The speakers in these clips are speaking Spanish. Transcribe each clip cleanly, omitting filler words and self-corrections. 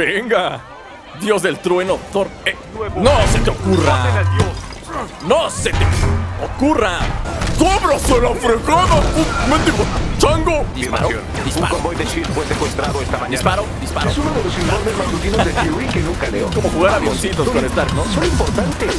¡Venga! ¡Dios del trueno, Thor! ¡No se te ocurra! ¡No se te ocurra! ¡Cóbrase la fregada! ¡Mendigo chango! Disparo. Un convoy de S.H.I.E.L.D. fue secuestrado esta mañana. Disparo. Es uno de los informes matutinos de Fury que nunca leo. Es como jugar a avioncitos con Stark, ¿no? Son importantes.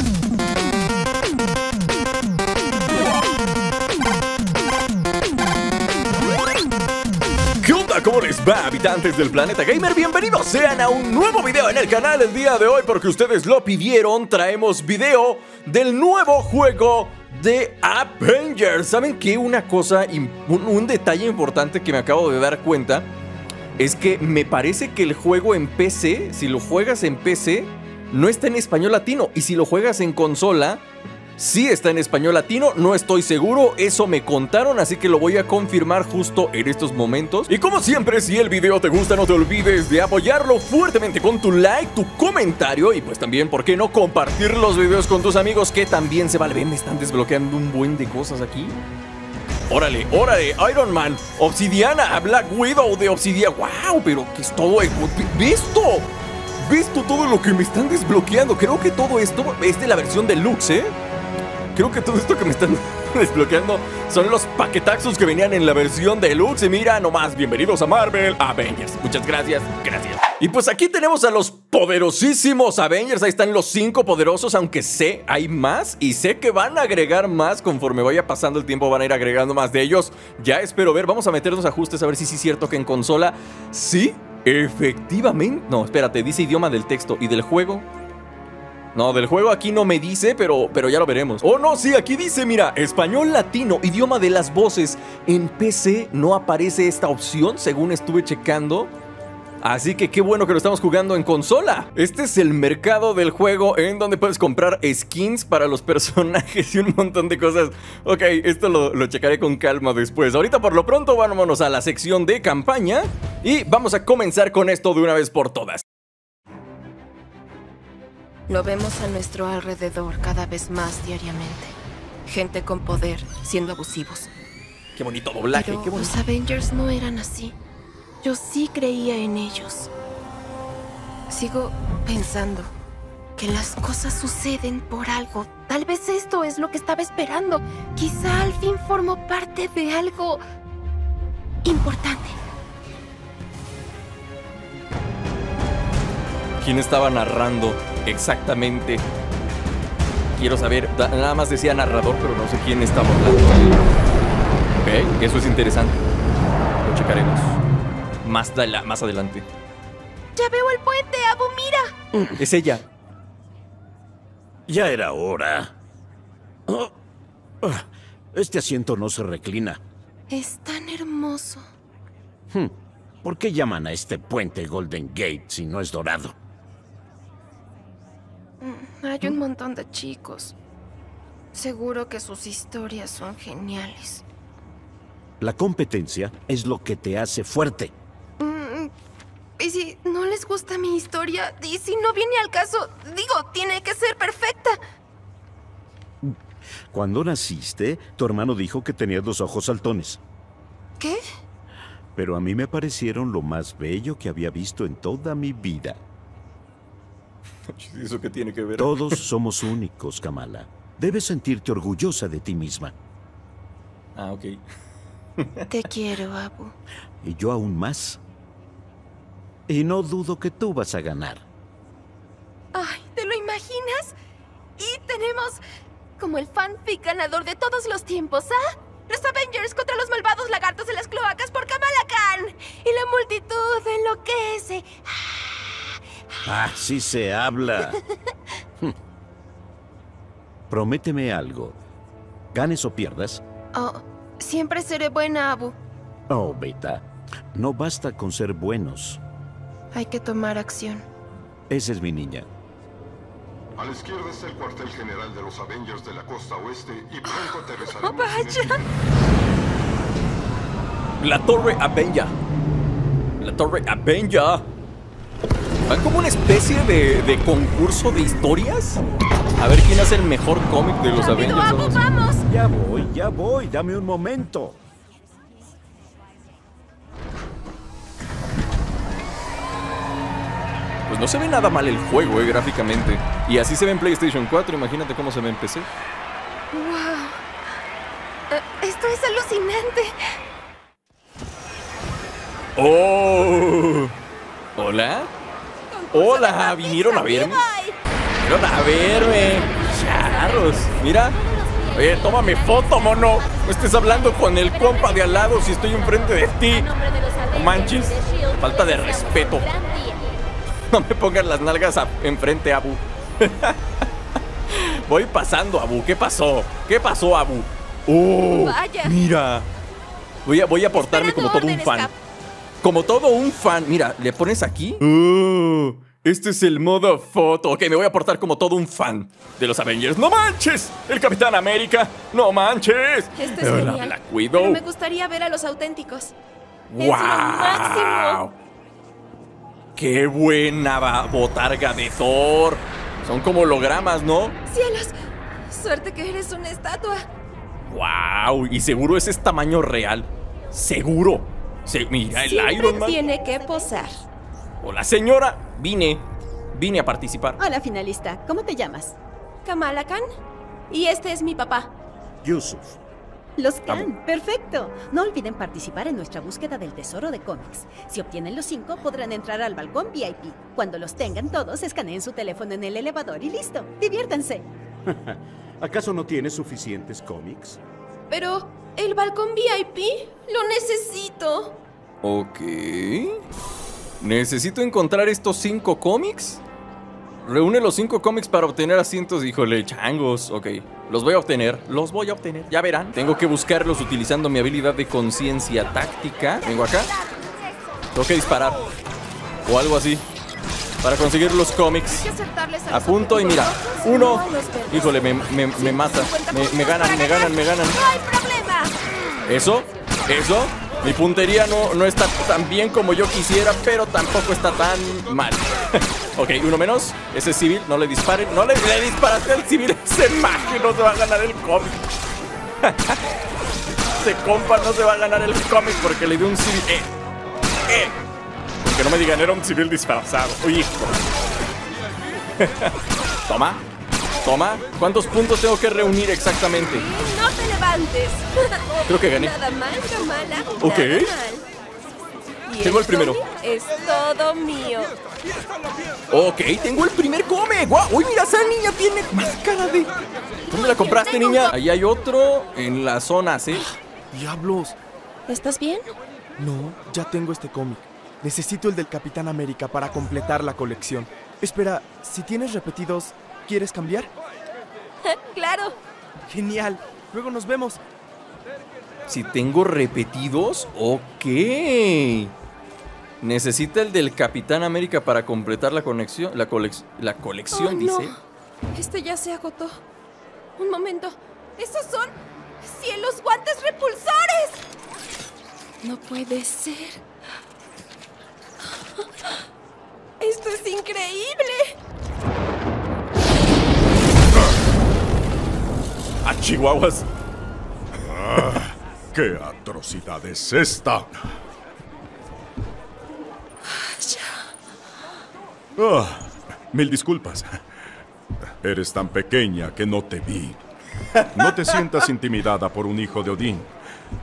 ¿Cómo les va, habitantes del planeta gamer? Bienvenidos sean a un nuevo video en el canal el día de hoy, porque ustedes lo pidieron. Traemos video del nuevo juego de Avengers. ¿Saben qué? Una cosa, un detalle importante que me acabo de dar cuenta es que me parece que el juego en PC, si lo juegas en PC, no está en español latino, y si lo juegas en consola, sí está en español latino, no estoy seguro, eso me contaron, así que lo voy a confirmar justo en estos momentos. Y como siempre, si el video te gusta, no te olvides de apoyarlo fuertemente con tu like, tu comentario y pues también, ¿por qué no compartir los videos con tus amigos? Que también se vale. Ven, me están desbloqueando un buen de cosas aquí. Órale, órale, Iron Man, Obsidiana, Black Widow de Obsidiana. ¡Wow! Pero que es todo el... ¡Visto! ¿Visto todo lo que me están desbloqueando? Creo que todo esto es de la versión deluxe, ¿eh? Creo que todo esto que me están desbloqueando son los paquetazos que venían en la versión deluxe. Y mira nomás, bienvenidos a Marvel Avengers. Muchas gracias, gracias. Y pues aquí tenemos a los poderosísimos Avengers. Ahí están los 5 poderosos, aunque sé hay más. Y sé que van a agregar más conforme vaya pasando el tiempo. Van a ir agregando más de ellos. Ya espero ver, vamos a meter los ajustes a ver si sí es cierto que en consola. Sí, efectivamente. No, espérate, dice idioma del texto y del juego. No, del juego aquí no me dice, pero ya lo veremos. Oh, no, sí, aquí dice, mira, español latino, idioma de las voces. En PC no aparece esta opción, según estuve checando. Así que qué bueno que lo estamos jugando en consola. Este es el mercado del juego en donde puedes comprar skins para los personajes y un montón de cosas. Ok, esto lo checaré con calma después. Ahorita por lo pronto vámonos a la sección de campaña y vamos a comenzar con esto de una vez por todas. Lo vemos a nuestro alrededor cada vez más diariamente. Gente con poder siendo abusivos. Qué bonito doblaje, pero qué bonito. Los Avengers no eran así. Yo sí creía en ellos. Sigo pensando que las cosas suceden por algo. Tal vez esto es lo que estaba esperando. Quizá al fin formo parte de algo importante. ¿Quién estaba narrando exactamente? Quiero saber, nada más decía narrador, pero no sé quién estaba hablando. Ok, eso es interesante. Lo checaremos más adelante. ¡Ya veo el puente, Abu, mira! Es ella. Ya era hora. Oh, este asiento no se reclina. Es tan hermoso. ¿Por qué llaman a este puente Golden Gate si no es dorado? Hay un montón de chicos. Seguro que sus historias son geniales. La competencia es lo que te hace fuerte. Y si no les gusta mi historia, y si no viene al caso, digo, tiene que ser perfecta. Cuando naciste, tu hermano dijo que tenías los ojos saltones. ¿Qué? Pero a mí me parecieron lo más bello que había visto en toda mi vida. ¿Eso qué tiene que ver? Todos somos únicos, Kamala. Debes sentirte orgullosa de ti misma. Ah, ok. Te quiero, Abu. Y yo aún más. Y no dudo que tú vas a ganar. Ay, ¿te lo imaginas? Y tenemos como el fanfic ganador de todos los tiempos, ¿ah? Los Avengers contra los malvados lagartos de las cloacas por Kamala Khan. Y la multitud enloquece. Así se habla. Prométeme algo. ¿Ganes o pierdas? Oh, siempre seré buena, Abu. Oh, Beta. No basta con ser buenos. Hay que tomar acción. Esa es mi niña. A la izquierda es el cuartel general de los Avengers de la costa oeste y pronto aterrizaremos. ¡Oh, vaya! La torre Avenger. La torre Avenger. ¿Hay como una especie de concurso de historias? A ver quién hace el mejor cómic de los Avengers. ¡Vamos, vamos! Ya voy. Dame un momento. pues no se ve nada mal el juego, gráficamente. Y así se ve en PlayStation 4, imagínate cómo se ve en PC. ¡Wow! Esto es alucinante. ¡Oh! ¿Hola? ¡Hola! ¿Vinieron a verme? ¡Vinieron a verme! ¡Charros! Mira. Oye, tómame foto, mono. No estés hablando con el compa de al lado si estoy enfrente de ti. No manches. Falta de respeto. No me pongas las nalgas enfrente, Abu. Voy pasando, Abu. ¿Qué pasó? ¿Qué pasó, Abu? ¡Oh! Vaya. Mira. Voy a portarme como todo un fan. Como todo un fan. Mira, le pones aquí. ¡Oh! Este es el modo foto. Ok, me voy a portar como todo un fan de los Avengers. ¡No manches! ¡El Capitán América! ¡No manches! Esto es genial. La cuido. Pero me gustaría ver a los auténticos. ¡Wow! ¡Es lo máximo! ¡Qué buena botarga de Thor! Son como hologramas, ¿no? ¡Cielos! ¡Suerte que eres una estatua! ¡Wow! Y seguro ese es tamaño real. ¡Seguro! Mira, el Iron Man tiene que posar. Hola, señora. Vine a participar. Hola, finalista. ¿Cómo te llamas? Kamala Khan. Y este es mi papá, Yusuf. Los Khan. Perfecto. No olviden participar en nuestra búsqueda del tesoro de cómics. Si obtienen los 5, podrán entrar al balcón VIP. Cuando los tengan todos, escaneen su teléfono en el elevador y listo. Diviértanse. ¿Acaso no tienes suficientes cómics? Pero el balcón VIP lo necesito. Ok. Necesito encontrar estos 5 cómics. Reúne los 5 cómics para obtener asientos. Híjole, changos. Ok, los voy a obtener. Los voy a obtener. Ya verán. Tengo que buscarlos utilizando mi habilidad de conciencia táctica. Vengo acá. Tengo que disparar. O algo así. Para conseguir los cómics. Apunto y mira. 1. Híjole, me mata. Me ganan. No hay problema. Eso. Mi puntería no está tan bien como yo quisiera, pero tampoco está tan mal. Ok, 1 menos. Ese es civil, no le disparen. No le disparaste al civil. Ese mago no se va a ganar el cómic. Ese compa no se va a ganar el cómic porque le dio un civil. Porque no me digan, era un civil disfrazado. Hijo. Toma. ¿Cuántos puntos tengo que reunir exactamente? No te levantes. Creo que gané. Nada mal, Kamala. Ok. Tengo el primero. Es todo mío. Ok, tengo el primer cómic. ¡Guau! ¡Uy, mira, esa niña tiene máscara de... ¿Dónde la compraste, niña? Ahí hay otro en la zona C. ¡Diablos! ¿Estás bien? No, ya tengo este cómic. Necesito el del Capitán América para completar la colección. Espera, si tienes repetidos... ¿Quieres cambiar? ¡Claro! ¡Genial! Luego nos vemos. Si tengo repetidos, ok. Necesita el del Capitán América para completar la conexión. La colección, dice. No. Este ya se agotó. Un momento. ¡Esos son cielos guantes repulsores! No puede ser. ¡Esto es increíble! ¡A chihuahuas! Ah, ¡qué atrocidad es esta! Oh, mil disculpas. Eres tan pequeña que no te vi. No te sientas intimidada por un hijo de Odín,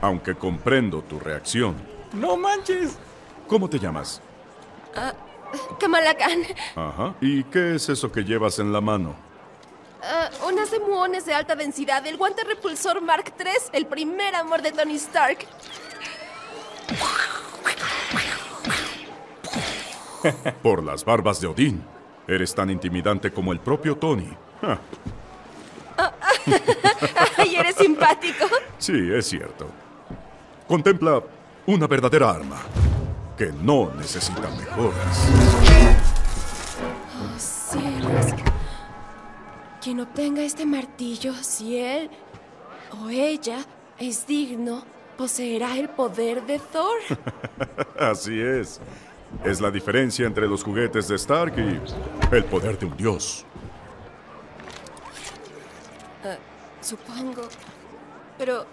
aunque comprendo tu reacción. ¡No manches! ¿Cómo te llamas? Kamala Khan. Ajá. ¿Y qué es eso que llevas en la mano? Unas de muones de alta densidad, el guante repulsor Mark III, el primer amor de Tony Stark. Por las barbas de Odín, eres tan intimidante como el propio Tony. Y eres simpático. Sí, es cierto. Contempla una verdadera arma que no necesita mejoras. Oh, cielos. Quien obtenga este martillo, si él o ella es digno, poseerá el poder de Thor. Así es. Es la diferencia entre los juguetes de Stark y el poder de un dios. Supongo. Pero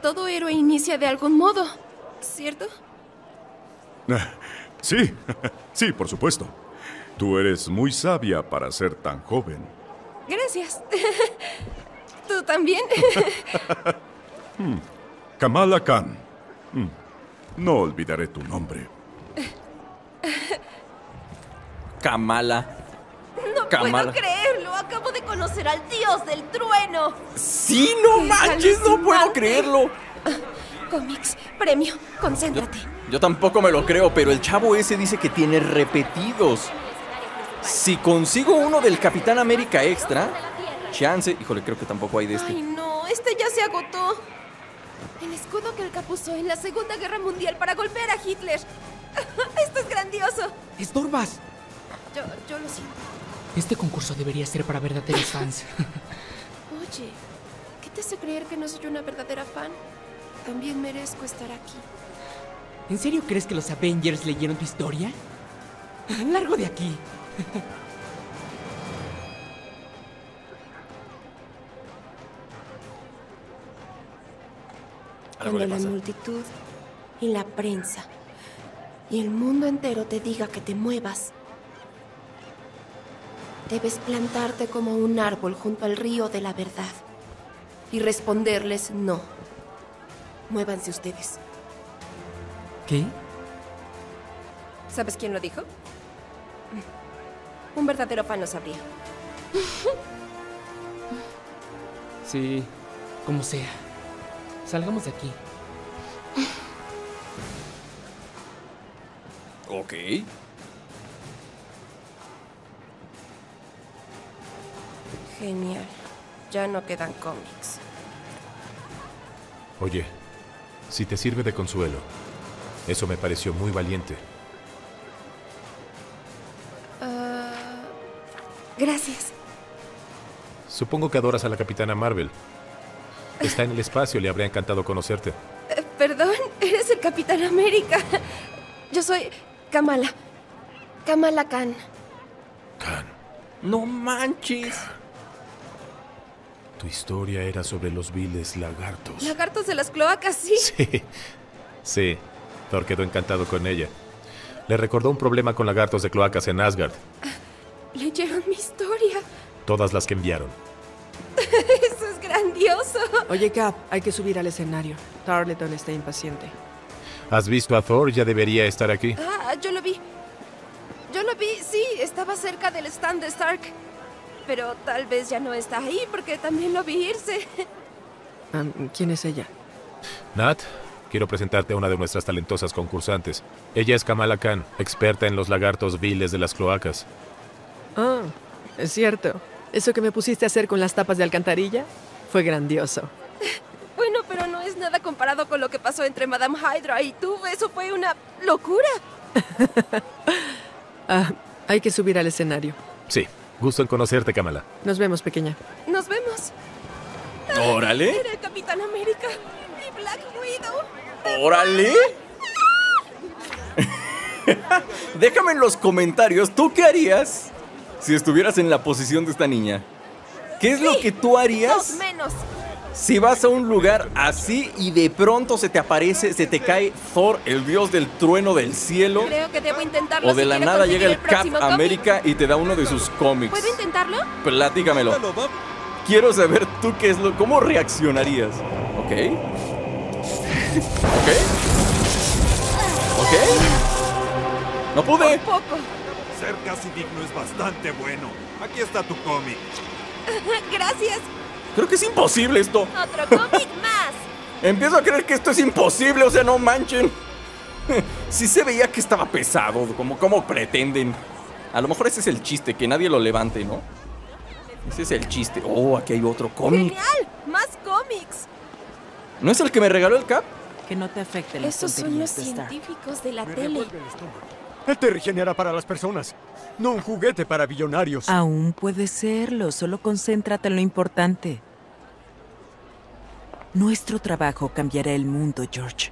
todo héroe inicia de algún modo, ¿cierto? Sí, por supuesto. Tú eres muy sabia para ser tan joven. Gracias. ¿Tú también? Kamala Khan. No olvidaré tu nombre. Kamala. No puedo creerlo. Acabo de conocer al dios del trueno. ¡Sí, no manches! ¡No puedo creerlo! Comics, premio, concéntrate. Yo tampoco me lo creo, pero el chavo ese dice que tiene repetidos. Si consigo uno del Capitán América Extra, chance. Híjole, creo que tampoco hay de este. Ay, no, este ya se agotó. El escudo que el Cap usó en la Segunda Guerra Mundial para golpear a Hitler. Esto es grandioso. ¡Estorbas! Yo lo siento. Este concurso debería ser para verdaderos fans. Oye, ¿qué te hace creer que no soy una verdadera fan? También merezco estar aquí. ¿En serio crees que los Avengers leyeron tu historia? ¡Largo de aquí! Cuando la multitud y la prensa y el mundo entero te diga que te muevas, debes plantarte como un árbol junto al río de la verdad y responderles no. Muévanse ustedes. ¿Qué? ¿Sabes quién lo dijo? Un verdadero fan lo sabría. Sí, como sea. Salgamos de aquí. Ok. Genial. Ya no quedan cómics. Oye, si te sirve de consuelo, eso me pareció muy valiente. Gracias. Supongo que adoras a la Capitana Marvel. Está en el espacio, le habría encantado conocerte. Perdón, eres el Capitán América. Yo soy Kamala. Kamala Khan. Khan. No manches. Khan. Tu historia era sobre los viles lagartos. ¿Lagartos de las cloacas, sí? Sí. Thor quedó encantado con ella. Le recordó un problema con lagartos de cloacas en Asgard. Leyeron mi historia. Todas las que enviaron. Eso es grandioso. Oye, Cap, hay que subir al escenario. Tarleton está impaciente. ¿Has visto a Thor? Ya debería estar aquí. Ah, yo lo vi. Sí, estaba cerca del stand de Stark. Pero tal vez ya no está ahí, porque también lo vi irse. ¿Quién es ella? Nat, quiero presentarte a una de nuestras talentosas concursantes. Ella es Kamala Khan, experta en los lagartos viles de las cloacas. Ah, es cierto. Eso que me pusiste a hacer con las tapas de alcantarilla fue grandioso. Bueno, pero no es nada comparado con lo que pasó entre Madame Hydra y tú. Eso fue una locura. Hay que subir al escenario. Sí. Gusto en conocerte, Kamala. Nos vemos, pequeña. Nos vemos. ¡Órale! Era el Capitán América y Black Widow. ¡Órale! Déjame en los comentarios, ¿tú qué harías si estuvieras en la posición de esta niña? ¿Qué es lo que tú harías si vas a un lugar así y de pronto se te aparece, se te cae Thor, el dios del trueno del cielo? Creo que debo intentarlo. O de la nada llega el Cap América y te da uno de sus cómics. ¿Puedo intentarlo? Platícamelo. Quiero saber tú qué es lo... ¿Cómo reaccionarías? ¿Ok? ¿Ok? ¿Ok? ¡No pude! Por poco. Ser casi digno es bastante bueno. Aquí está tu cómic. Gracias. Creo que es imposible esto. Otro cómic más. Empiezo a creer que esto es imposible, o sea, no manchen. Sí se veía que estaba pesado, como pretenden. A lo mejor ese es el chiste, que nadie lo levante, ¿no? Ese es el chiste. Oh, aquí hay otro cómic. ¡Genial! ¡Más cómics! ¿No es el que me regaló el Cap? Que no te afecte la... Esos son los científicos de la tele. El terrigen era para las personas, no un juguete para billonarios. Aún puede serlo, solo concéntrate en lo importante. Nuestro trabajo cambiará el mundo, George.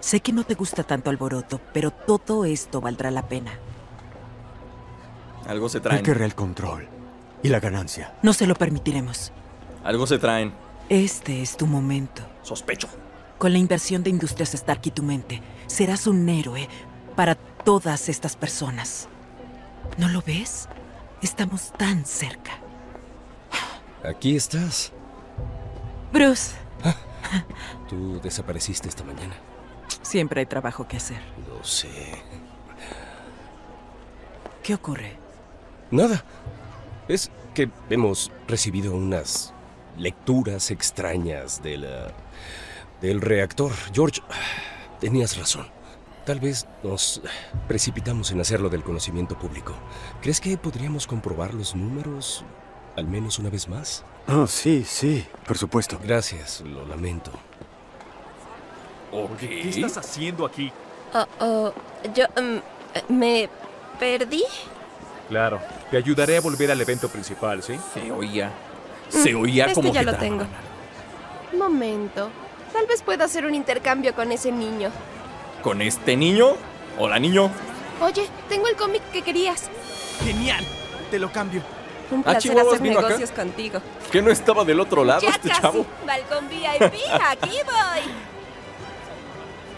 Sé que no te gusta tanto alboroto, pero todo esto valdrá la pena. Algo se traen. Él querrá el control y la ganancia. No se lo permitiremos. Algo se traen. Este es tu momento. Sospecho. Con la inversión de Industrias Stark y tu mente, serás un héroe para todas estas personas. ¿No lo ves? Estamos tan cerca. ¿Aquí estás? Bruce. Ah, tú desapareciste esta mañana. Siempre hay trabajo que hacer. Lo sé. ¿Qué ocurre? Nada. Es que hemos recibido unas lecturas extrañas de del reactor. George, tenías razón. Tal vez nos precipitamos en hacerlo del conocimiento público. ¿Crees que podríamos comprobar los números al menos una vez más? Oh, sí, por supuesto. Gracias, lo lamento. Okay. ¿Qué estás haciendo aquí? Yo me perdí. Claro, te ayudaré a volver al evento principal, ¿sí? Se oía como que ya lo tengo. Momento, tal vez pueda hacer un intercambio con ese niño. ¿Con este niño? Hola, niño. Oye, tengo el cómic que querías. Genial, te lo cambio. Un placer hacer negocios contigo. ¿Que no estaba del otro lado este chavo? Balcón VIP, aquí voy.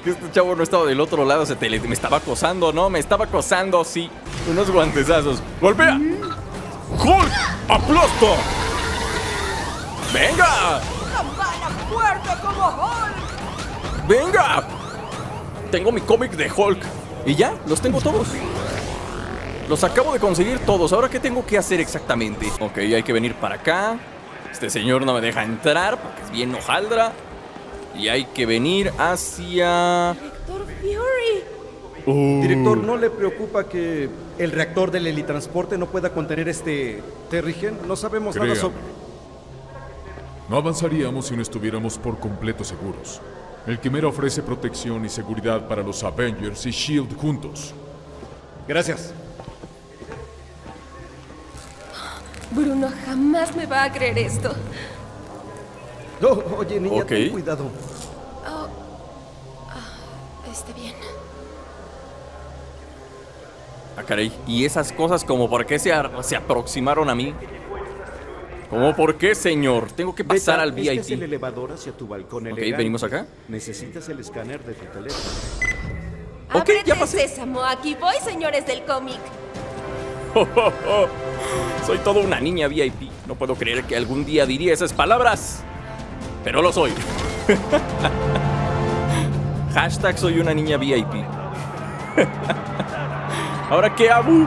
Que este chavo no estaba del otro lado, me estaba acosando, ¿no? Me estaba acosando, sí. Unos guantezazos. ¡Golpea! ¡Hulk! ¡Aplasto! ¡Venga! ¡Campana fuerte como Hulk! ¡Venga! Tengo mi cómic de Hulk. Y ya, los tengo todos. Los acabo de conseguir todos. Ahora, ¿qué tengo que hacer exactamente? Ok, hay que venir para acá. Este señor no me deja entrar porque es bien hojaldra. Y hay que venir hacia... Director Fury. Director, ¿no le preocupa que el reactor del helitransporte no pueda contener este terrigen? No sabemos nada sobre... No avanzaríamos si no estuviéramos por completo seguros. El Quimera ofrece protección y seguridad para los Avengers y S.H.I.E.L.D. juntos. Gracias. Bruno jamás me va a creer esto. No, oye, niña, ten cuidado. Está bien. Ah, caray. ¿Y esas cosas como por qué se aproximaron a mí? ¿Cómo por qué, señor? Tengo que pasar al VIP. Este es el elevador hacia tu balcón elegante. Ok, venimos acá. Necesitas el escáner de tu teléfono. Ok, ya pasé. Sésamo, aquí voy, señores del cómic. Soy toda una niña VIP. No puedo creer que algún día diría esas palabras. Pero lo soy. Hashtag soy una niña VIP. ¿Ahora qué hago?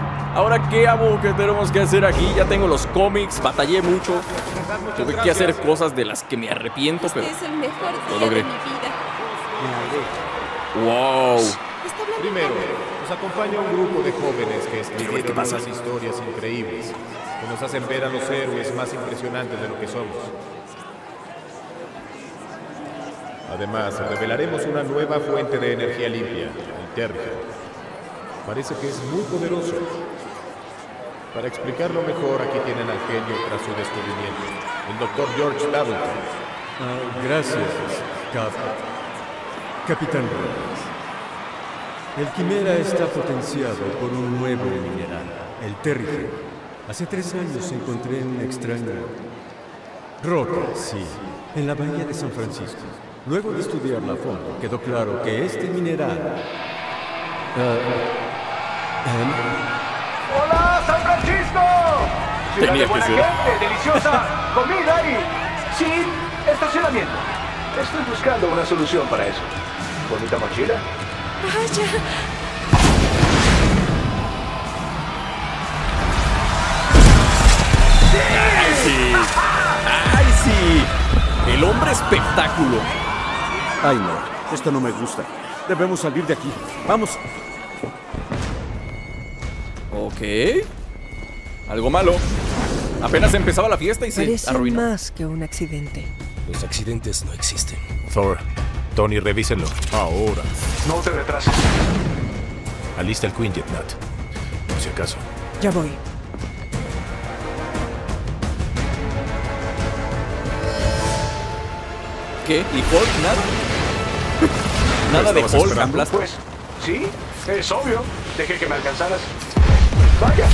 ¿Qué tenemos que hacer aquí? Ya tengo los cómics, batallé mucho. Tuve que hacer cosas de las que me arrepiento, pero es el mejor día de mi vida. ¡Wow! Primero, nos acompaña un grupo de jóvenes que escribieron unas historias increíbles que nos hacen ver a los héroes más impresionantes de lo que somos. Además, revelaremos una nueva fuente de energía limpia, el terrigen. Parece que es muy poderoso. Para explicarlo mejor, aquí tienen al genio tras su descubrimiento, el doctor George Tarleton. Gracias, Capitán Rogers. El Quimera está potenciado por un nuevo mineral, el terrigen. Hace 3 años encontré una extraña roca, en la bahía de San Francisco. Luego de estudiarla a fondo, quedó claro que este mineral... ¡Hola, San Francisco! Ciudad de buena gente, deliciosa comida y sin estacionamiento. Estoy buscando una solución para eso. ¿Bonita mochila? ¡Vaya! ¡Ay, sí! ¡Ay, sí! ¡El hombre espectáculo! Ay, no, esto no me gusta. Debemos salir de aquí. ¡Vamos! Ok. Algo malo. Apenas empezaba la fiesta y se arruinó. Parece más que un accidente. Los accidentes no existen. Thor, Tony, revísenlo. Ahora. No te retrases. Alista el Quinjet, Nat. Por si acaso. Ya voy. ¿Qué? ¿Y Paul? Nada. Nada de Hulk, pues. Sí, es obvio. Dejé que me alcanzaras. Vaya,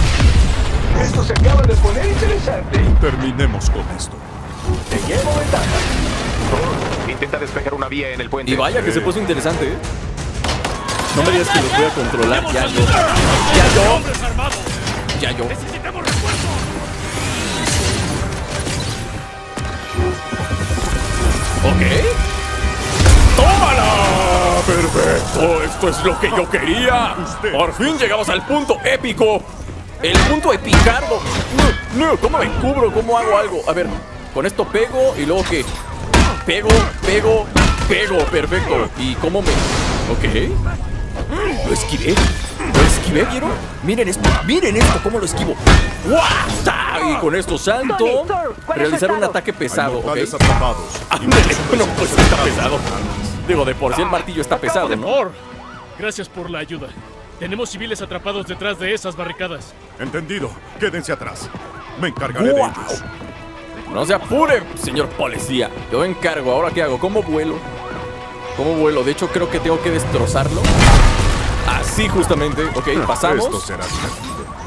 esto se acaba de poner interesante. Terminemos con esto. Te llevo ventaja. Thor, intenta despejar una vía en el puente. Y vaya que se puso interesante, ¿eh? No me digas que lo voy a controlar. Ya yo. Yayo. ¡Necesitamos refuerzos! Ok. ¡Tómala! ¡Perfecto! ¡Esto es lo que yo quería! ¡Por fin llegamos al punto épico! ¡El punto epicardo! ¡No! ¡No! ¿Cómo me cubro? ¿Cómo hago algo? A ver, con esto pego y luego ¿qué? Pego, pego, pego. Perfecto. ¿Y cómo me...? Ok. Lo esquivé. Lo esquivé, ¿vieron? Miren esto. Miren esto. ¿Cómo lo esquivo? ¡Guau! Y con esto salto. Realizar un ataque pesado. Ok. Bueno, pues está pesado. Digo, de por sí el martillo está pesado, ¿no? Gracias por la ayuda. Tenemos civiles atrapados detrás de esas barricadas. Entendido. Quédense atrás. Me encargaré de ellos. No se apure, señor policía. Yo me encargo. ¿Ahora qué hago? ¿Cómo vuelo? ¿Cómo vuelo? De hecho, creo que tengo que destrozarlo. Así justamente. Ok, pasamos. Esto será divertido.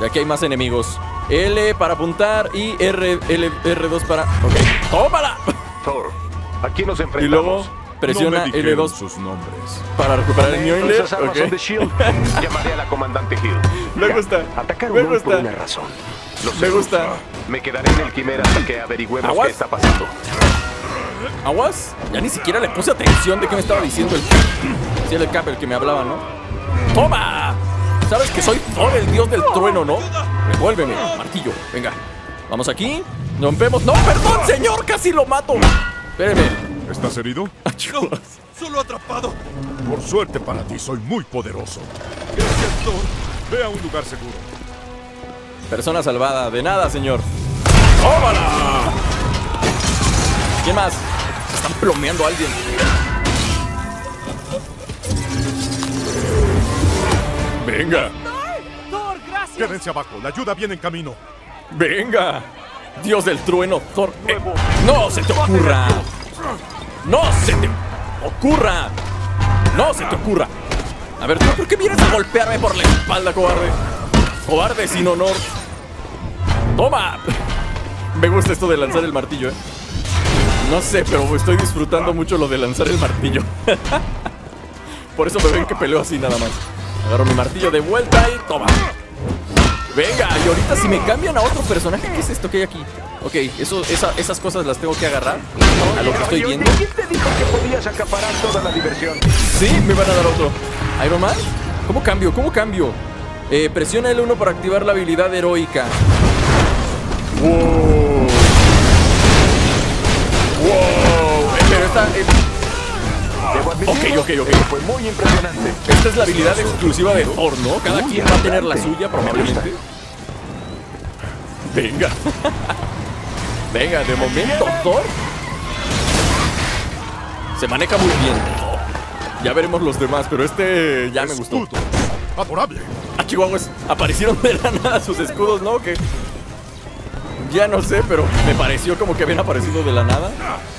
Y aquí hay más enemigos. L para apuntar y R2 para... Ok. ¡Tómala! Thor, aquí nos enfrentamos. Y luego presiona L2 sus nombres. Para recuperar el Mjolnir. Okay. Llamaré a la comandante Hill. Me gusta. Atacar un hombre por una razón. Me gusta. Me quedaré en el Quimera hasta que averigüemos qué está pasando. ¿Aguas? Ya ni siquiera le puse atención de qué me estaba diciendo el... Sí, el Cap, el que me hablaba, ¿no? ¡Toma! Sabes que soy Thor, el dios del trueno, ¿no? Revuélveme, martillo. Venga. Vamos aquí. Rompemos. ¡No, perdón, señor! ¡Casi lo mato! Espérenme. ¿Estás herido? No, solo atrapado. Por suerte para ti, soy muy poderoso. Gracias, Thor. Ve a un lugar seguro. Persona salvada. De nada, señor. ¡Tómala! ¿Quién más? Se están plomeando a alguien. Venga. ¡Thor, gracias! Quédense abajo, la ayuda viene en camino. ¡Venga! Dios del trueno, Thor. ¡No se te ocurra! ¡No se te ocurra! ¡No se te ocurra! A ver, ¿por qué vienes a golpearme por la espalda, cobarde? Cobarde sin honor. ¡Toma! Me gusta esto de lanzar el martillo, ¿eh? No sé, pero estoy disfrutando mucho lo de lanzar el martillo. Por eso me ven que peleo así nada más. Agarro mi martillo de vuelta y toma. Venga, y ahorita si me cambian a otro personaje, ¿qué es esto que hay aquí? Ok, esas cosas las tengo que agarrar. A lo que estoy viendo. ¿Quién te dijo que podías acaparar toda la diversión? Sí, me van a dar otro. ¿Iron Man? ¿Cómo cambio? ¿Cómo cambio? Presiona L1 para activar la habilidad heroica. Wow. ¡Wow! Pero esta... Ok. Fue muy impresionante. Esta es la habilidad exclusiva de Thor, ¿no? Cada quien va a tener la suya, probablemente. Venga. Venga, de momento, Thor se maneja muy bien. Ya veremos los demás, pero este ya me gustó. Adorable. Ah, chihuahuas, aparecieron de la nada sus escudos, ¿no? ¿Qué? Ya no sé, pero me pareció como que habían aparecido de la nada.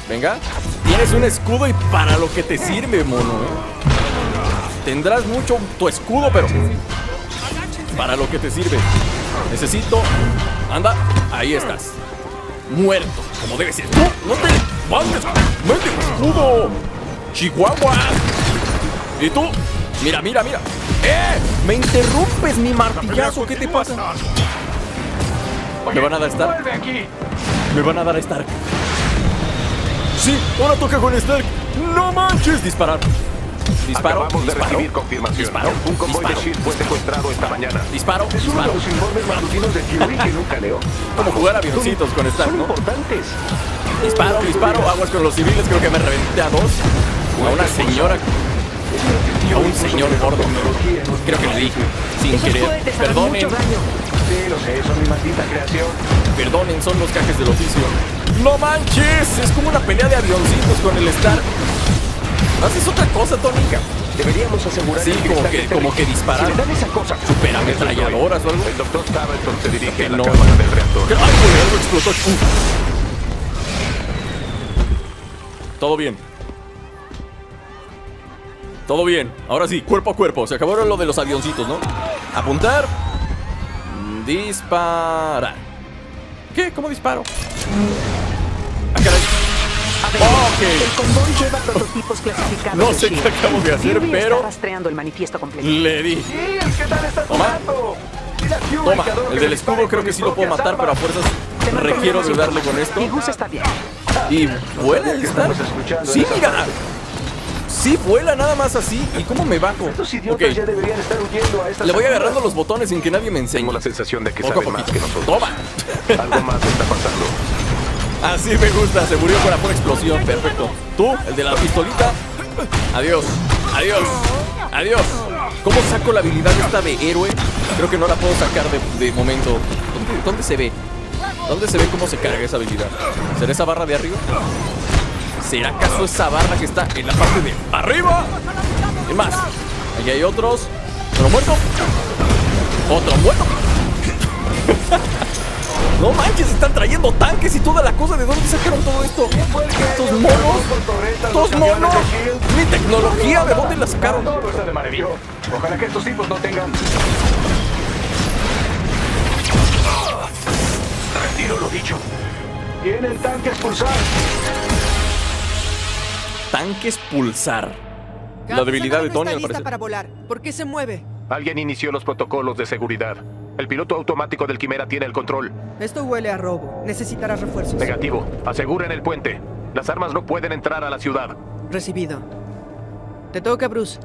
Venga. Tienes un escudo y para lo que te sirve, mono, ¿eh? Tendrás mucho tu escudo, pero para lo que te sirve. Necesito... Anda, ahí estás. Muerto, como debe ser. ¡No te levantes! ¡Mete escudo! ¡Chihuahua! ¿Y tú? Mira, mira, mira. ¡Me interrumpes mi martillazo! ¿Qué te pasa? ¿Me van a dar Stark? Me van a dar Stark. Sí, ahora toca con Stark. No manches, disparar. Disparo. Acabamos de recibir confirmación. Un convoy de S.H.I.E.L.D. fue secuestrado esta mañana. Disparo. Es uno de los informes matutinos de Fury que nunca leo. Como jugar a avioncitos con Stark, ¿no? Importantes. Disparo, disparo. Aguas con los civiles. Creo que me reventé a dos. A una señora. A un señor gordo. Creo que lo dije sin querer. Perdonen. Sí, lo sé, son mi maldita creación. Perdonen, son los cajes del oficio. ¡No manches! Es como una pelea de avioncitos con el Stark. Haces otra cosa, Tónica. Deberíamos asegurar. Sí, como que disparar. Si le dan esa cosa, superametralladoras o algo. El doctor Tarleton se dirige a la cámara del reactor. ¡Ay, güey! Algo explotó. Todo bien. Todo bien. Ahora sí, cuerpo a cuerpo. Se acabaron lo de los avioncitos, ¿no? Apuntar. Dispara. ¿Qué? ¿Cómo disparo? Ah, caray. Ok. No sé qué acabo de hacer, pero... Le di. Toma. Toma, el del escudo creo que sí lo puedo matar, pero a fuerzas requiero ayudarle con esto. Y vuela el Stark. Sí, mira. Sí, vuela nada más así. ¿Y cómo me bajo? Ok. Le voy agarrando los botones sin que nadie me enseñe. Tengo la sensación de que sabe más que nosotros. Toma. Algo más está pasando. Así me gusta. Se murió por la pura explosión. Perfecto. Tú, el de la pistolita. Adiós. Adiós. Adiós. ¿Cómo saco la habilidad esta de héroe? Creo que no la puedo sacar de momento. ¿Dónde se ve? ¿Dónde se ve cómo se carga esa habilidad? ¿Será esa barra de arriba? ¿Será acaso esa barra que está en la parte de arriba? Y más. Ahí hay otros. Otro muerto. Otro muerto. No manches, están trayendo tanques y toda la cosa. ¿De dónde sacaron todo esto? Estos monos. Estos monos. Mi tecnología, ¿de dónde la sacaron? Todo está de maravilla. Ojalá que estos tipos no tengan. Retiro lo dicho. Tienen tanques pulsar. Tanques pulsar. La debilidad de Tony al parecer. Para volar. ¿Por qué se mueve? Alguien inició los protocolos de seguridad. El piloto automático del Quimera tiene el control. Esto huele a robo. Necesitarás refuerzos. Negativo. Aseguren el puente. Las armas no pueden entrar a la ciudad. Recibido. Te toca, Bruce.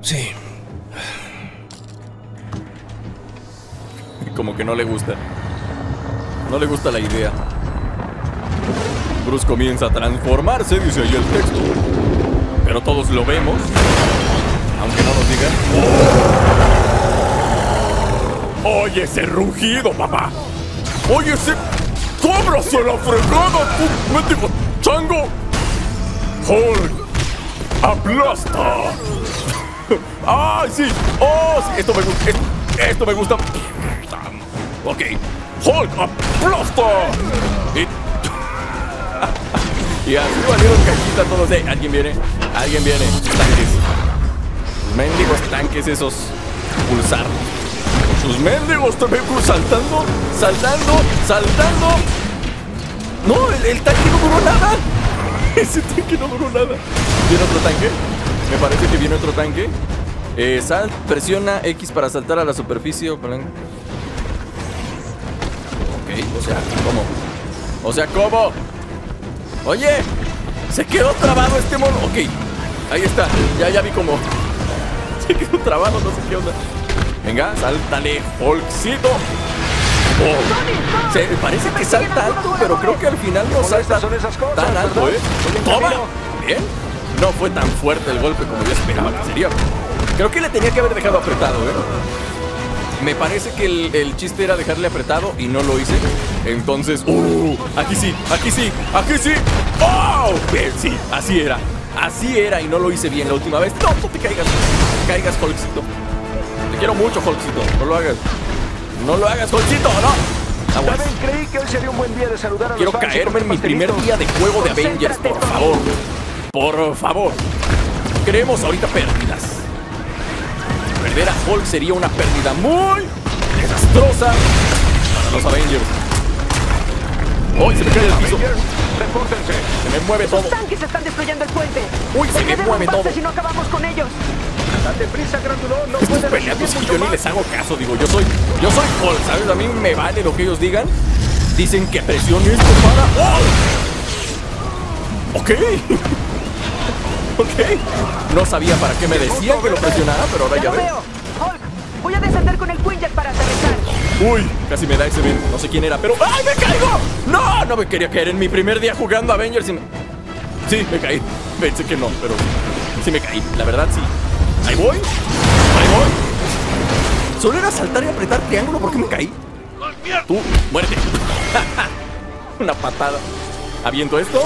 Sí. Como que no le gusta. No le gusta la idea. Bruce comienza a transformarse, dice ahí el texto. Pero todos lo vemos. Aunque no nos digan. ¡Oye ese rugido, papá! ¡Oye ese! ¡Cóbrase la fregada, tú mético chango! ¡Hulk! ¡Aplasta! ¡Ah, sí! ¡Oh, sí! Esto me gusta. Esto me gusta. Ok. ¡Hulk! ¡Aplasta! Y así valieron cajita todos. ¿Alguien viene? ¿Alguien viene? Tanques. Mendigos tanques esos. Pulsar. Sus mendigos también saltando, saltando, saltando. No, el tanque no duró nada. Ese tanque no duró nada. Viene otro tanque. Me parece que viene otro tanque. Presiona X para saltar a la superficie. Ok, o sea, ¿cómo? O sea, ¿cómo? Oye, se quedó trabado este mono. Ok, ahí está. Ya vi cómo. Se quedó trabado, no sé qué onda. Venga, sáltale, Hulkcito. Oh. Se parece que salta alto, pero creo que al final no salta tan alto, ¿eh? ¡Toma! Bien. No fue tan fuerte el golpe como yo esperaba que sería. Creo que le tenía que haber dejado apretado, ¿eh? Me parece que el chiste era dejarle apretado y no lo hice. Entonces, aquí sí, aquí sí, aquí sí. ¡Oh! Sí, así era. Así era y no lo hice bien la última vez. ¡No, no te caigas! Te caigas, Hulkcito. Quiero mucho, Hulkcito. No lo hagas. No lo hagas, Hulkcito, no. Aguas. Creí que hoy sería un buen día de saludar a los. Quiero caerme en mi primer día de juego de Avengers, por favor. Por favor. Creemos ahorita pérdidas. Perder a Hulk sería una pérdida muy desastrosa para los Avengers. ¡Uy, se me cae el piso! ¡Repórtense! ¡Se me mueve todo! ¡Los tanques están destruyendo el puente! ¡Uy, se me mueve todo! ¡Si no acabamos con ellos! Date prisa, grandulón, no puedes pelear. Yo ni les hago caso, digo, yo soy Hulk, ¿sabes? A mí me vale lo que ellos digan. Dicen que presione esto para... ¡Oh! Ok. Ok. No sabía para qué me decían que lo presionara, pero ahora ya veo. Hulk, voy a descender con el Quinjet para aterrizar. Uy, casi me da ese bien. No sé quién era, pero... ¡Ay, me caigo! ¡No! No me quería caer en mi primer día jugando Avengers y me... Sí, me caí. Pensé que no, pero... Sí me caí, la verdad, sí. Ahí voy. Ahí voy. Solo era saltar y apretar triángulo. ¿Por qué me caí? Tú, muerte. Una patada. Aviento esto.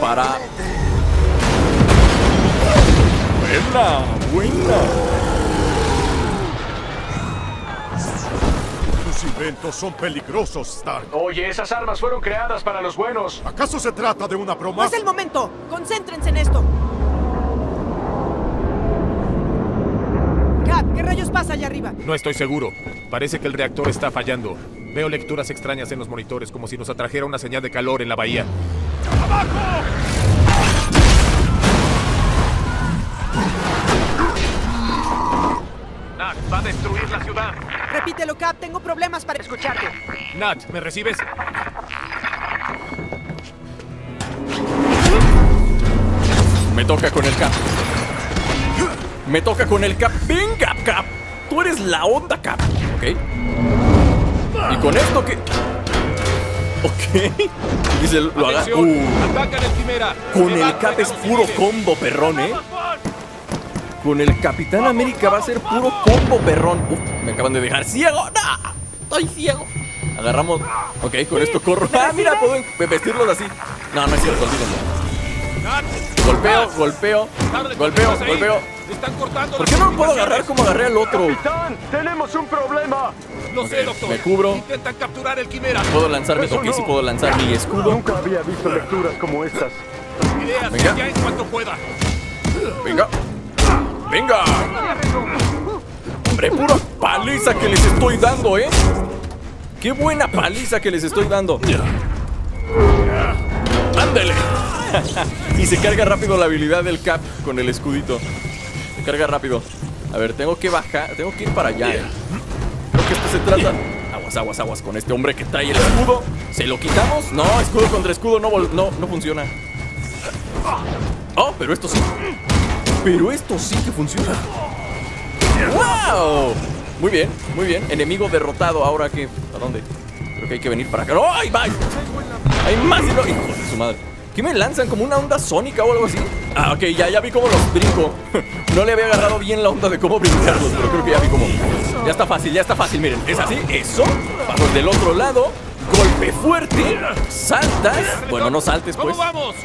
Para. Buena, buena. Tus inventos son peligrosos, Stark. Oye, esas armas fueron creadas para los buenos. ¿Acaso se trata de una broma? Es el momento. Concéntrense en esto. ¿Qué rayos pasa allá arriba? No estoy seguro. Parece que el reactor está fallando. Veo lecturas extrañas en los monitores, como si nos atrajera una señal de calor en la bahía. ¡Abajo! Nak, la ciudad. Repítelo, Cap. Tengo problemas para escucharte. Nat, ¿me recibes? Me toca con el Cap. Me toca con el Cap. ¡Venga, Cap! Tú eres la onda, Cap. Ok. Y con esto que... Ok. Dice, lo haga. Con el Cap es puro combo, perrón, ¿eh? Con el Capitán América va a ser puro combo, perrón. Me acaban de dejar ciego. ¡No! Estoy ciego. Agarramos. Ok, con esto corro. Ah, mira, puedo vestirlos así. No, no es cierto, olvídalo. Golpeo, golpeo, golpeo, golpeo. ¿Por qué no lo puedo agarrar como agarré al otro? Capitán, tenemos un problema. Lo sé, doctor. Me cubro. Intentan capturar el Quimera. Puedo lanzar mi toque, sí, puedo lanzar mi escudo. Nunca había visto lecturas como estas. Venga. Ya en cuanto pueda. Venga. Venga. Hombre, pura paliza que les estoy dando, ¿eh? Qué buena paliza que les estoy dando. Ándale. Y se carga rápido la habilidad del Cap con el escudito. Se carga rápido. A ver, tengo que bajar. Tengo que ir para allá, ¿eh? Creo que esto se trata. Aguas, aguas, aguas con este hombre que trae el escudo. ¿Se lo quitamos? No, escudo contra escudo no funciona. Oh, pero esto sí. Pero esto sí que funciona. ¡Wow! Muy bien, muy bien. Enemigo derrotado. Ahora que... ¿A dónde? Creo que hay que venir para acá. ¡Oh, ahí va! Hay más y no... ¡Hijo de su madre! ¿Qué me lanzan? ¿Como una onda sónica o algo así? Ah, ok, ya vi cómo los brinco. No le había agarrado bien la onda de cómo brincarlos, pero creo que ya vi cómo. Ya está fácil, ya está fácil. Miren, es así, eso. Vamos del otro lado. Golpe fuerte. Saltas. Bueno, no saltes, pues. ¿Cómo vamos?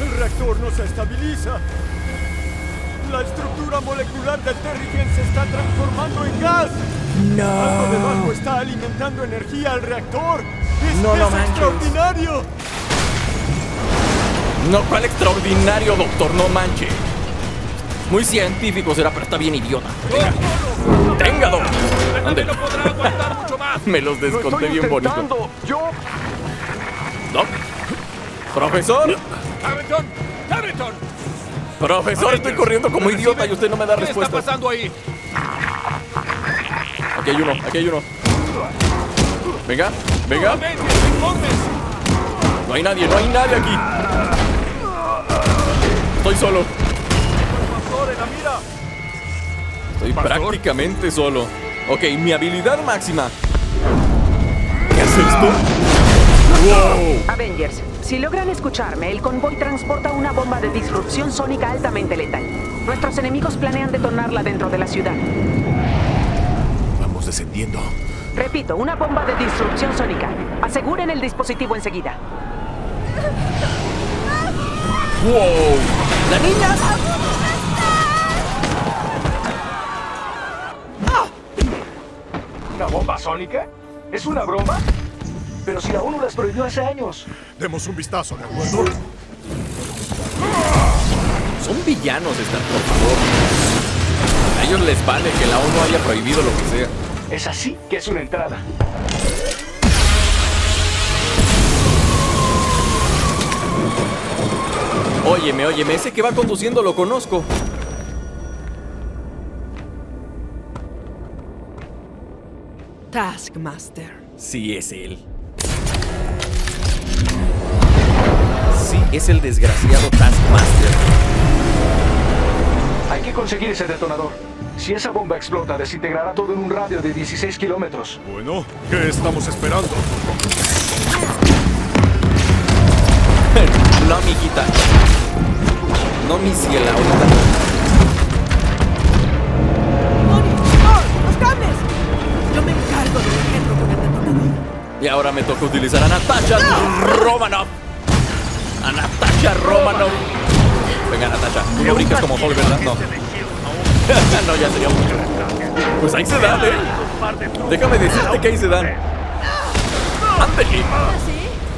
El reactor no se estabiliza. La estructura molecular del terrigen se está transformando en gas. No. Algo debajo está alimentando energía al reactor. ¡Es extraordinario! No, ¿cuál extraordinario, doctor? No manche. Muy científico será, pero está bien idiota. Venga. ¡Tenga, doctor! ¿Dónde? No podrá aguantar mucho más. Me los desconté bien bonito. Yo... ¿Doc? ¿Profesor? ¡Tarleton! ¡Tarleton! Profesor, estoy corriendo como idiota y usted no me da respuesta. ¿Qué está pasando ahí? Aquí hay uno, aquí hay uno. Venga, venga. No hay nadie aquí. Estoy solo. Estoy prácticamente solo. Ok, mi habilidad máxima. ¿Qué es esto? Wow. Avengers, si logran escucharme, el convoy transporta una bomba de disrupción sónica altamente letal. Nuestros enemigos planean detonarla dentro de la ciudad. Vamos descendiendo. Repito, una bomba de disrupción sónica. Aseguren el dispositivo enseguida. ¡Wow! ¡La niña! ¿Una bomba sónica? ¿Es una broma? Pero si la ONU las prohibió hace años. Demos un vistazo, ¿de acuerdo? Son villanos, están, por favor. A ellos les vale que la ONU haya prohibido lo que sea. Es así que es una entrada. Óyeme, óyeme, ese que va conduciendo lo conozco. Taskmaster. Sí, es él. Sí, es el desgraciado Taskmaster. Hay que conseguir ese detonador. Si esa bomba explota, desintegrará todo en un radio de 16 kilómetros. Bueno, ¿qué estamos esperando? No, amiguita. No, mi cielo, ahorita. ¡Oh, los cables! Yo me encargo de tenerlo con el detonador. Y ahora me toca utilizar a Natasha Romanoff. A Natasha Romanoff. Venga, Natasha, tú no brincas como Hulk, ¿verdad? No. No, ya sería mucho. Pues ahí se dan, ¿eh? Déjame decirte que ahí se dan. ¡Ándale!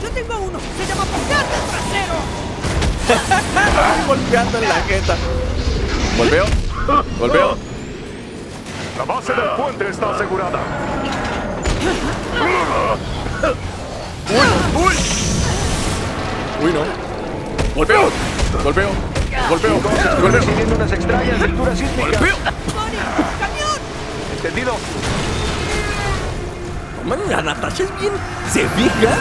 Yo tengo uno. Se llama Picante Trasero. Golpeando en la jeta. Golpeo. Golpeo. La base del puente está asegurada. ¡Uy! ¡Uy! Uy, no. Golpeo. Golpeo. Golpeo. Golpeo. Golpeo. Golpeo. ¿Entendido? Man, la Natasha es bien... ¿Se fija?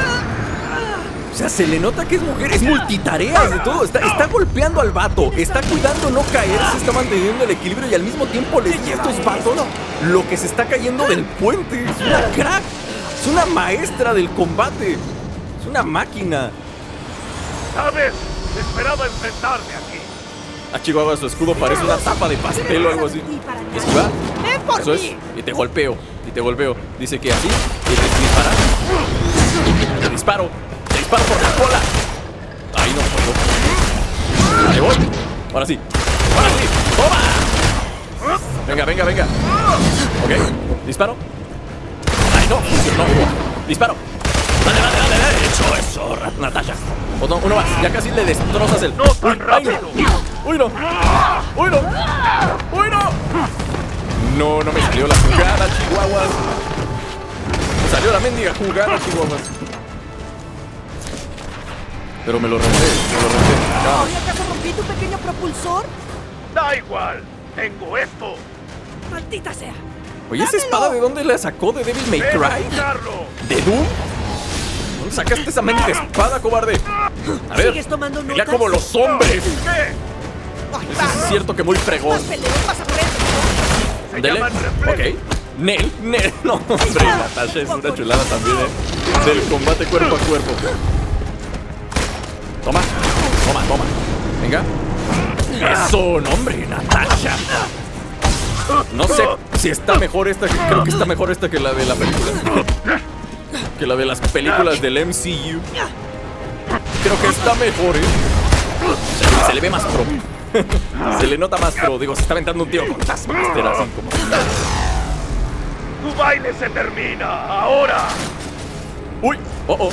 O sea, se le nota que es mujer, es multitareas de todo. Está golpeando al vato, está cuidando no caerse, está manteniendo el equilibrio y al mismo tiempo le dice a estos vatos lo que se está cayendo del puente. Es una crack, es una maestra del combate, es una máquina. ¿Sabes? Esperaba enfrentarme aquí. A Chihuahua su escudo parece una tapa de pastel o algo así. Esquiva, eso es, y te golpeo. Te golpeo, dice que así, y te disparo, por la cola. Ahí no puedo. Ahí voy. Ahora sí. Toma. Venga. Ok, disparo. Ahí no, funcionó. Disparo. Dale. Hecho eso, Natasha. Uno más, ya casi le destrozas el. No, tan rápido. Uy, no. No me salió la jugada, chihuahuas. Me salió la mendiga jugada, chihuahuas. Pero me lo rompí. No. ¿Y acaso rompí tu pequeño propulsor? Da igual, tengo esto. Maldita sea. Oye, ¡dámelo! ¿Esa espada de dónde la sacó? ¿De Devil May Cry? ¿De Doom? ¿Dónde sacaste esa mendiga espada, cobarde? A ver, ¿sigues tomando notas? Mira como los hombres. Eso es cierto que muy fregón. Dele. Ok. Nel. No, hombre, Natasha es una chulada también, ¿eh? Del combate cuerpo a cuerpo. Toma. Venga. Eso, no, hombre, Natasha. No sé si está mejor esta. Creo que está mejor esta que la de la película. Que la de las películas del MCU. Creo que está mejor, ¿eh? Se le ve más propio. Se le nota más, pero digo, se está aventando un tío con Taskmaster así como... ¡Tu baile se termina! ¡Ahora! ¡Uy! ¡Oh!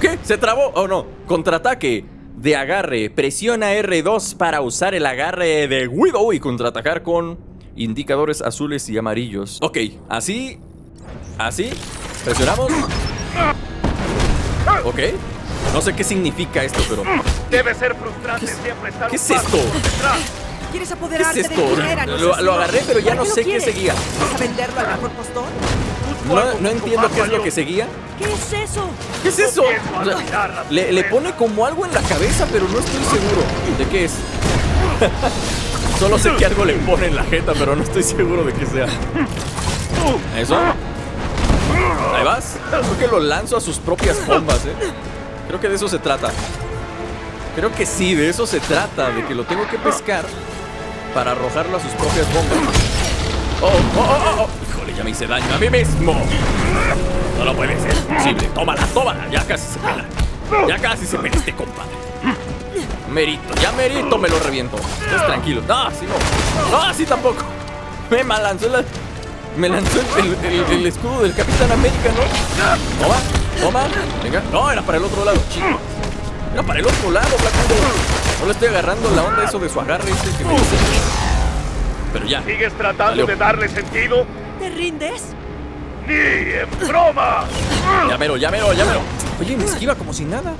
¿Qué? ¿Se trabó? ¡Oh, no! Contraataque de agarre. Presiona R2 para usar el agarre de Widow y contraatacar con indicadores azules y amarillos. Ok, así. Presionamos. Ok. No sé qué significa esto, pero... Debe ser frustrante siempre estar... ¿Qué es esto? ¿Quieres apoderarte? ¿Qué es esto? Lo agarré, pero ya no sé qué seguía. ¿Vas a venderlo al mejor postor? No entiendo qué es lo que seguía. ¿Qué es eso? O sea, le pone como algo en la cabeza, pero no estoy seguro de qué es. Solo sé que algo le pone en la jeta, pero no estoy seguro de qué sea. ¿Eso? Ahí vas. Creo que lo lanzo a sus propias bombas, ¿eh? Creo que de eso se trata. Creo que sí, de eso se trata. De que lo tengo que pescar para arrojarlo a sus propias bombas. ¡Oh! Híjole, ya me hice daño a mí mismo. No lo puede ser posible. Tómala. Ya casi se pela. Este compadre. Ya merito me lo reviento. Pues tranquilo. No, así tampoco. Me lanzó el escudo del Capitán América, ¿no? Toma, venga. No, era para el otro lado, chico. Era para el otro lado, Black Widow. No le estoy agarrando la onda eso de su agarre ese que me dice. Pero ya. ¿Sigues tratando de darle sentido? ¿Te rindes? ¡Ni en broma! Ya mero. Oye, me esquiva como si nada.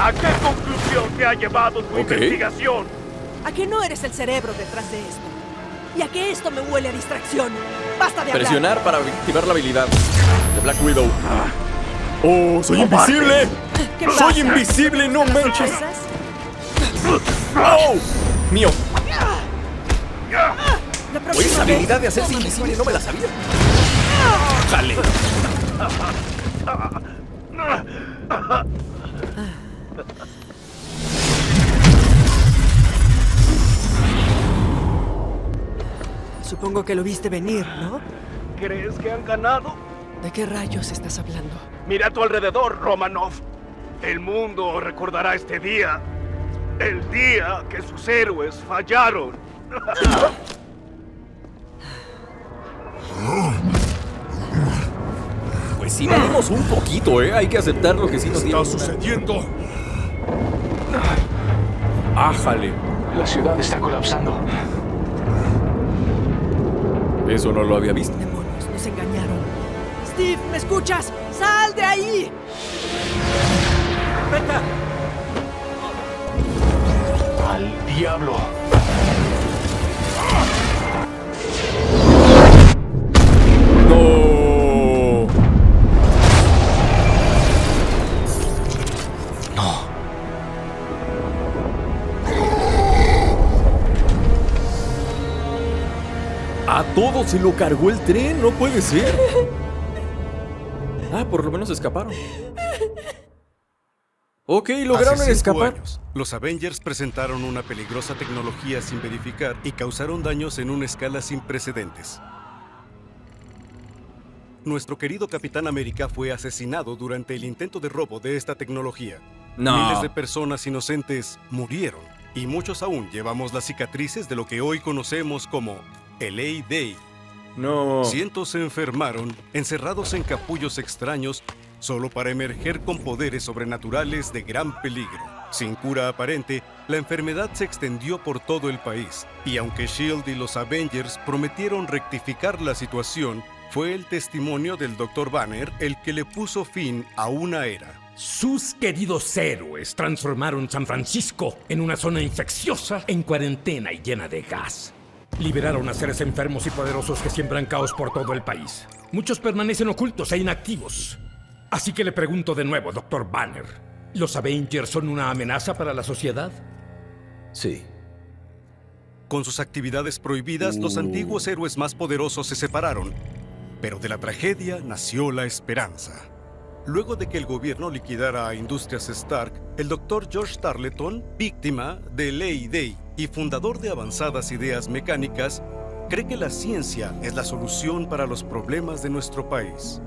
¿A qué conclusión te ha llevado tu investigación? ¿A que no eres el cerebro detrás de esto? ¿Y a que esto me huele a distracción? ¡Basta de hablar! Presionar para activar la habilidad de Black Widow. ¡Oh, soy invisible! ¡Soy invisible, no manches! ¡Oh! ¡Mío! Oye, esa habilidad de hacerse invisible no me la sabía. ¡Jale! Supongo que lo viste venir, ¿no? ¿Crees que han ganado? ¿De qué rayos estás hablando? Mira a tu alrededor, Romanoff. El mundo recordará este día. El día que sus héroes fallaron. Pues sí, vamos un poquito, ¿eh? Hay que aceptar lo que sí nos está sucediendo. ¡Ájale! La ciudad está colapsando. Eso no lo había visto. Demonios, nos engañaron. Steve, ¿me escuchas? ¡Sal de ahí! ¡Vete! ¡Al diablo! todo se lo cargó el tren, no puede ser. Ah, por lo menos escaparon. Ok, lograron escapar. Años, los Avengers presentaron una peligrosa tecnología sin verificar y causaron daños en una escala sin precedentes. Nuestro querido Capitán América fue asesinado durante el intento de robo de esta tecnología. No. Miles de personas inocentes murieron y muchos aún llevamos las cicatrices de lo que hoy conocemos como el A-Day. No. Cientos se enfermaron, encerrados en capullos extraños, solo para emerger con poderes sobrenaturales de gran peligro. Sin cura aparente, la enfermedad se extendió por todo el país. Y aunque S.H.I.E.L.D. y los Avengers prometieron rectificar la situación, fue el testimonio del Dr. Banner el que le puso fin a una era. Sus queridos héroes transformaron San Francisco en una zona infecciosa, en cuarentena y llena de gas. Liberaron a seres enfermos y poderosos que siembran caos por todo el país. Muchos permanecen ocultos e inactivos. Así que le pregunto de nuevo, Dr. Banner, ¿los Avengers son una amenaza para la sociedad? Sí. Con sus actividades prohibidas, los antiguos héroes más poderosos se separaron. Pero de la tragedia nació la esperanza. Luego de que el gobierno liquidara a Industrias Stark, el doctor George Tarleton, víctima del A-Day y fundador de avanzadas ideas mecánicas, cree que la ciencia es la solución para los problemas de nuestro país.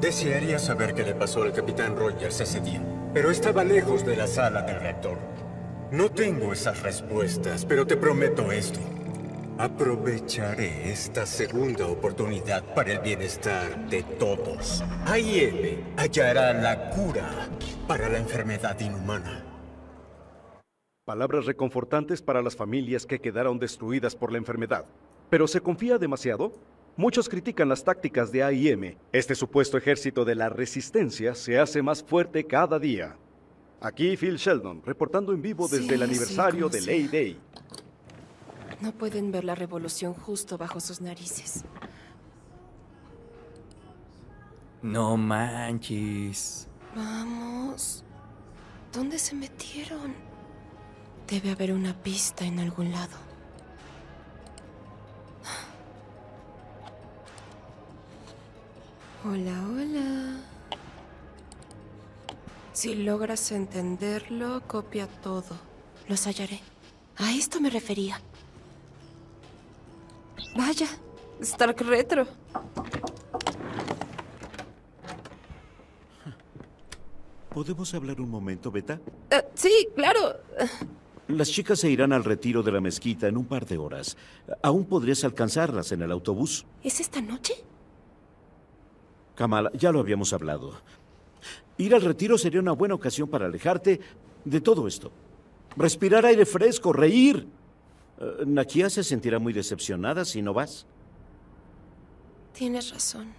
Desearía saber qué le pasó al Capitán Rogers ese día, pero estaba lejos de la sala del reactor. No tengo esas respuestas, pero te prometo esto. Aprovecharé esta segunda oportunidad para el bienestar de todos. AIM hallará la cura para la enfermedad inhumana. Palabras reconfortantes para las familias que quedaron destruidas por la enfermedad. ¿Pero se confía demasiado? Muchos critican las tácticas de AIM. Este supuesto ejército de la resistencia se hace más fuerte cada día. Aquí Phil Sheldon, reportando en vivo desde el aniversario del A-Day. No pueden ver la revolución justo bajo sus narices. No manches. Vamos. ¿Dónde se metieron? Debe haber una pista en algún lado. Hola, hola. Si logras entenderlo, copia todo. Los hallaré. A esto me refería. Vaya, Stark Retro. ¿Podemos hablar un momento, Beta? Sí, claro. Las chicas se irán al retiro de la mezquita en un par de horas. Aún podrías alcanzarlas en el autobús. ¿Es esta noche? Kamala, ya lo habíamos hablado. Ir al retiro sería una buena ocasión para alejarte de todo esto. Respirar aire fresco, reír. Nakia se sentirá muy decepcionada si no vas. Tienes razón.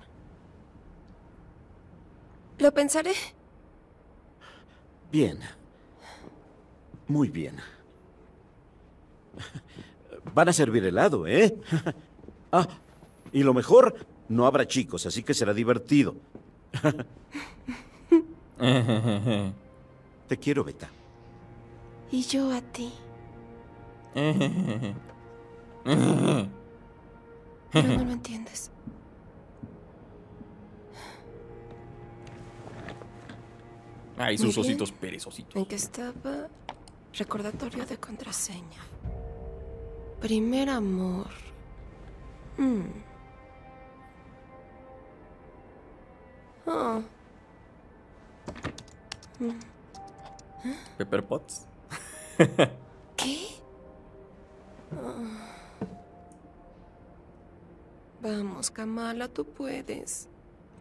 Lo pensaré. Bien. Muy bien. Van a servir helado, ¿eh? Ah, y lo mejor, no habrá chicos, así que será divertido. Te quiero, Beta. Y yo a ti. Pero no lo entiendes. Ay, sus ositos perezositos. En que estaba recordatorio de contraseña. Primer amor. Pepper Potts. ¿Qué? Vamos, Kamala, tú puedes.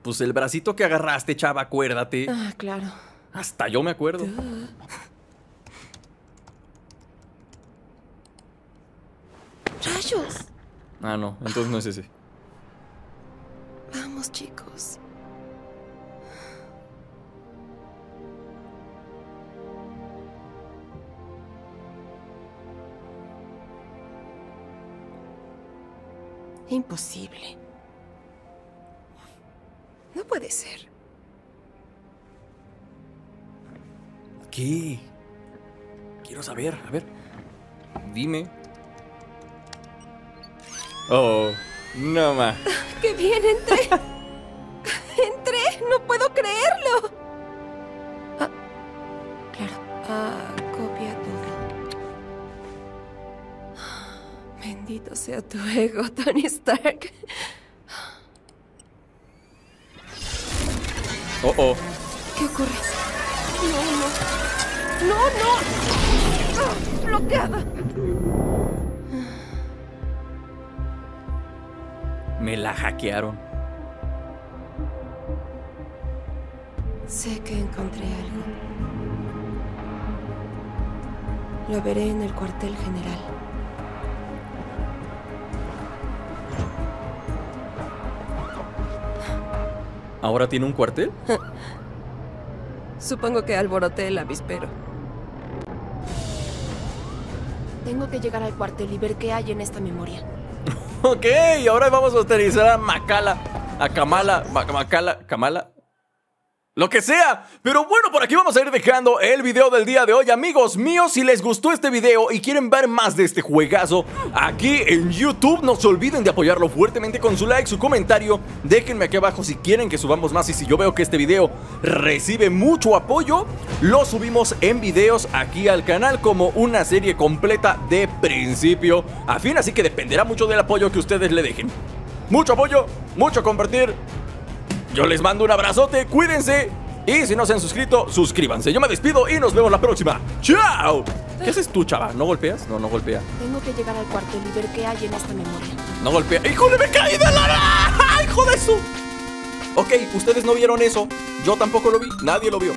Pues el bracito que agarraste, chava, acuérdate. Ah, claro. Hasta yo me acuerdo. ¡Rayos! Ah, no, entonces no es ese. Vamos, chicos. Imposible. No puede ser. ¿Qué? Quiero saber, a ver. Dime. Oh. No más. ¡Qué bien! ¡Entré! ¡Entré! ¡No puedo creerlo! Ah, claro. Copia todo. Bendito sea tu ego, Tony Stark. Oh, oh. ¿Qué ocurre? No, no. ¡No, no! ¡Bloqueada! Me la hackearon. Sé que encontré algo. Lo veré en el cuartel general. ¿Ahora tiene un cuartel? Supongo que alboroté el avispero. Tengo que llegar al cuartel y ver qué hay en esta memoria. Ok, ahora vamos a hospitalizar a Kamala. Lo que sea. Pero bueno, por aquí vamos a ir dejando el video del día de hoy. Amigos míos, si les gustó este video y quieren ver más de este juegazo aquí en YouTube, no se olviden de apoyarlo fuertemente con su like, su comentario. Déjenme aquí abajo si quieren que subamos más. Y si yo veo que este video recibe mucho apoyo, lo subimos en videos aquí al canal como una serie completa de principio a fin. Así que dependerá mucho del apoyo que ustedes le dejen. Mucho apoyo, mucho compartir. Yo les mando un abrazote, cuídense. Y si no se han suscrito, suscríbanse. Yo me despido y nos vemos la próxima. ¡Chao! ¿Qué haces tú, chava? ¿No golpeas? No, no golpea. Tengo que llegar al cuartel y ver qué hay en esta memoria. No golpea. ¡Híjole, me caí de la... ¡Hijo de su! Ok, ustedes no vieron eso. Yo tampoco lo vi, nadie lo vio.